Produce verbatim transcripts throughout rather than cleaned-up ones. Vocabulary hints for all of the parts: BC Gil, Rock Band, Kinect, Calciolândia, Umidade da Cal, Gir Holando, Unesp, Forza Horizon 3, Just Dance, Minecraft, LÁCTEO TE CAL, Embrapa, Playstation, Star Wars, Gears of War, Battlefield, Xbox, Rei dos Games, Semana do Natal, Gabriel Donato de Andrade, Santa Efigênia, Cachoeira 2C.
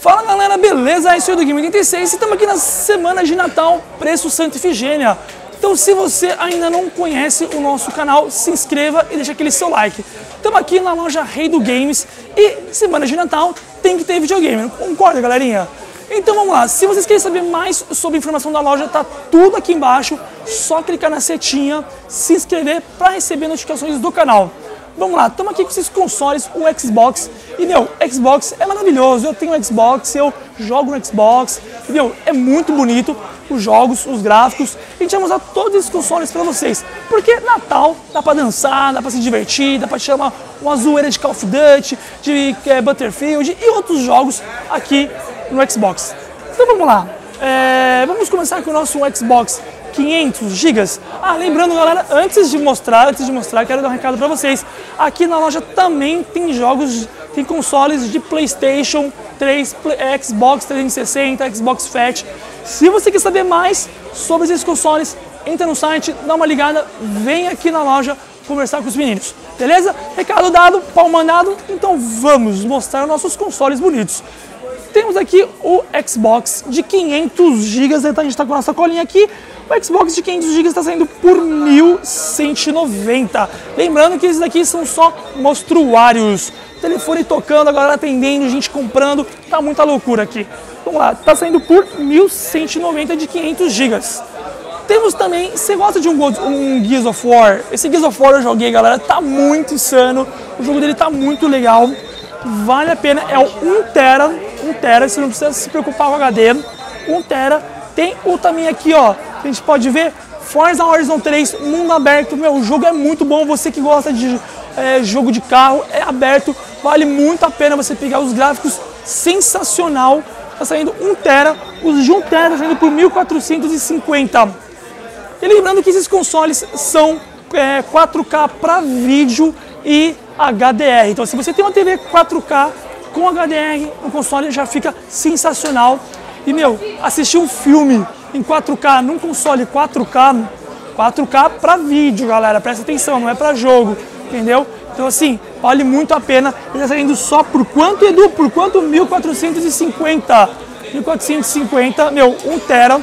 Fala galera, beleza? Esse é o do Game oitenta e seis e estamos aqui na semana de Natal, preço Santa Efigênia. Então se você ainda não conhece o nosso canal, se inscreva e deixa aquele seu like. Estamos aqui na loja Rei dos Games e semana de Natal tem que ter videogame, concorda galerinha? Então vamos lá, se vocês querem saber mais sobre a informação da loja, tá tudo aqui embaixo, só clicar na setinha, se inscrever para receber notificações do canal. Vamos lá, estamos aqui com esses consoles, o Xbox, e meu, Xbox é maravilhoso, eu tenho Xbox, eu jogo no Xbox, e, meu, é muito bonito os jogos, os gráficos, e a gente vai mostrar todos esses consoles para vocês, porque Natal dá para dançar, dá para se divertir, dá para tirar uma, uma zoeira de Call of Duty, de é, Battlefield e outros jogos aqui no Xbox. Então vamos lá, é, vamos começar com o nosso Xbox quinhentos gigas. Ah, lembrando galera, antes de mostrar, antes de mostrar, quero dar um recado para vocês. Aqui na loja também tem jogos, tem consoles de Playstation três, Xbox trezentos e sessenta, Xbox Fat. Se você quer saber mais sobre esses consoles, entra no site, dá uma ligada, vem aqui na loja conversar com os meninos. Beleza? Recado dado, pau mandado, então vamos mostrar nossos consoles bonitos. Temos aqui o Xbox de quinhentos gigas, então a gente está com a nossa colinha aqui. O Xbox de quinhentos gigas está saindo por mil cento e noventa. Lembrando que esses daqui são só mostruários. Telefone tocando, a galera atendendo, gente comprando. Tá muita loucura aqui. Vamos lá, está saindo por mil cento e noventa de quinhentos gigas. Temos também, você gosta de um, um Gears of War? Esse Gears of War eu joguei, galera, tá muito insano. O jogo dele tá muito legal. Vale a pena, é o um tera, um tera, você não precisa se preocupar com o H D. um tera. Tem o também aqui, ó, que a gente pode ver, Forza Horizon três, mundo aberto. Meu, o jogo é muito bom, você que gosta de é, jogo de carro, é aberto, vale muito a pena você pegar os gráficos, sensacional. Tá saindo um tera, os de um tera tá saindo por mil quatrocentos e cinquenta. E lembrando que esses consoles são é, quatro K para vídeo e H D R. Então se você tem uma T V quatro K com H D R, o console já fica sensacional. E meu, assistir um filme em quatro K num console quatro K, quatro K para vídeo, galera, presta atenção, não é para jogo, entendeu? Então assim, vale muito a pena. Ele tá saindo só por quanto, Edu? Por quanto? mil quatrocentos e cinquenta. mil quatrocentos e cinquenta, meu, um tera.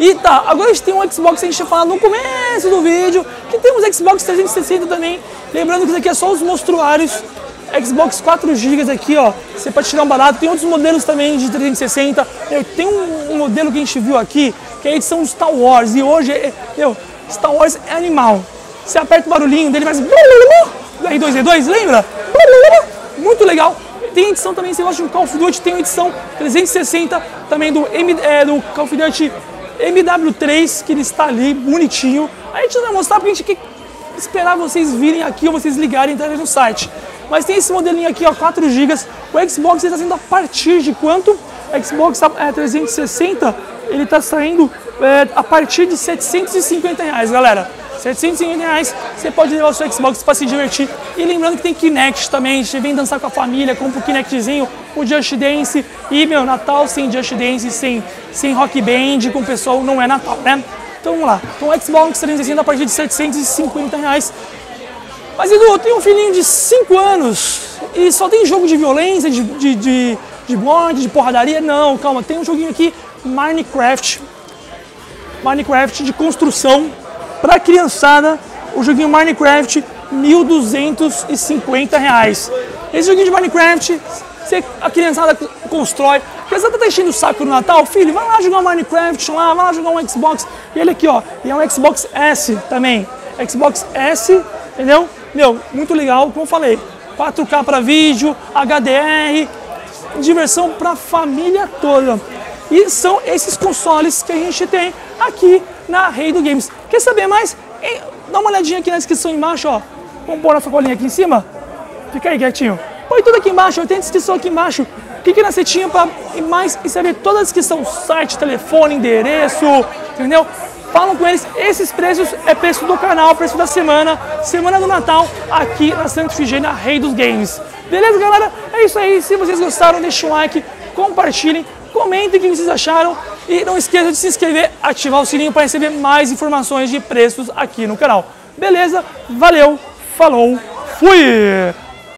E tá, agora a gente tem um Xbox que a gente tinha falado no começo do vídeo, que tem uns Xbox trezentos e sessenta também. Lembrando que isso aqui é só os monstruários. Xbox quatro gigas aqui, ó, você pode tirar um barato. Tem outros modelos também de trezentos e sessenta. Meu, tem um, um modelo que a gente viu aqui, que é a edição Star Wars. E hoje, é, meu, Star Wars é animal. Você aperta o barulhinho dele, mas R dois D dois, lembra? Muito legal. Tem edição também, se você gosta de um Call of Duty, tem a edição trezentos e sessenta também do, M, é, do Call of Duty M W três, que ele está ali, bonitinho. A gente não vai mostrar porque a gente quer esperar vocês virem aqui ou vocês ligarem e entrarem no site. Mas tem esse modelinho aqui, ó, quatro gigas. O Xbox está saindo a partir de quanto? O Xbox é, trezentos e sessenta, ele está saindo é, a partir de setecentos e cinquenta reais, galera. setecentos e cinquenta reais, você pode levar o seu Xbox para se divertir. E lembrando que tem Kinect também, você vem dançar com a família, compra o Kinectzinho, o Just Dance. E, meu, Natal sem Just Dance, sem, sem Rock Band, com o pessoal não é Natal, né? Então vamos lá. Então o Xbox trezentos e sessenta a partir de setecentos e cinquenta reais. Mas Edu, eu tenho um filhinho de cinco anos e só tem jogo de violência, de, de, de, de morte, de porradaria. Não, calma, tem um joguinho aqui, Minecraft. Minecraft de construção para criançada. O joguinho Minecraft, mil duzentos e cinquenta reais. Esse joguinho de Minecraft, você, a criançada constrói. A criançada tá enchendo o saco no Natal, filho, vai lá jogar um Minecraft, lá, vai lá jogar um Xbox. E ele aqui, ó, e é um Xbox S também. Xbox S, entendeu? Meu, muito legal, como eu falei, quatro K para vídeo, H D R, diversão para a família toda. E são esses consoles que a gente tem aqui na Rei dos Games. Quer saber mais? Dá uma olhadinha aqui na descrição embaixo, ó. Vamos pôr nossa colinha aqui em cima? Fica aí quietinho. Põe tudo aqui embaixo, ó, tem a descrição aqui embaixo. Clique na setinha para mais e saber toda a descrição, site, telefone, endereço, entendeu? Falam com eles, esses preços é preço do canal, preço da semana, semana do Natal, aqui na Santa Efigênia, Rei dos Games. Beleza, galera? É isso aí, se vocês gostaram, deixem um like, compartilhem, comentem o que vocês acharam e não esqueçam de se inscrever, ativar o sininho para receber mais informações de preços aqui no canal. Beleza? Valeu, falou, fui!